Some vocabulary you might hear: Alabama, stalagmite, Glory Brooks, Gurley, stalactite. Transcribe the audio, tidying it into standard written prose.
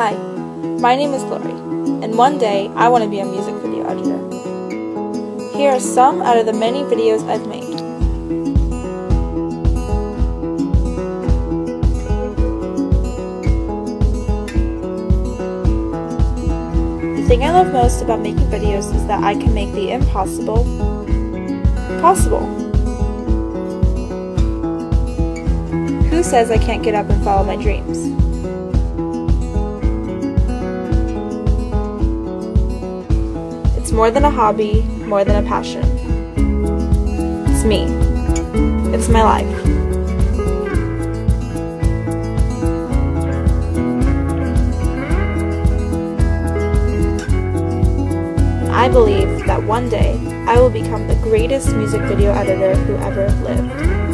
Hi, my name is Glory, and one day I want to be a music video editor. Here are some out of the many videos I've made. The thing I love most about making videos is that I can make the impossible possible. Who says I can't get up and follow my dreams? It's more than a hobby, more than a passion. It's me. It's my life. I believe that one day I will become the greatest music video editor who ever lived.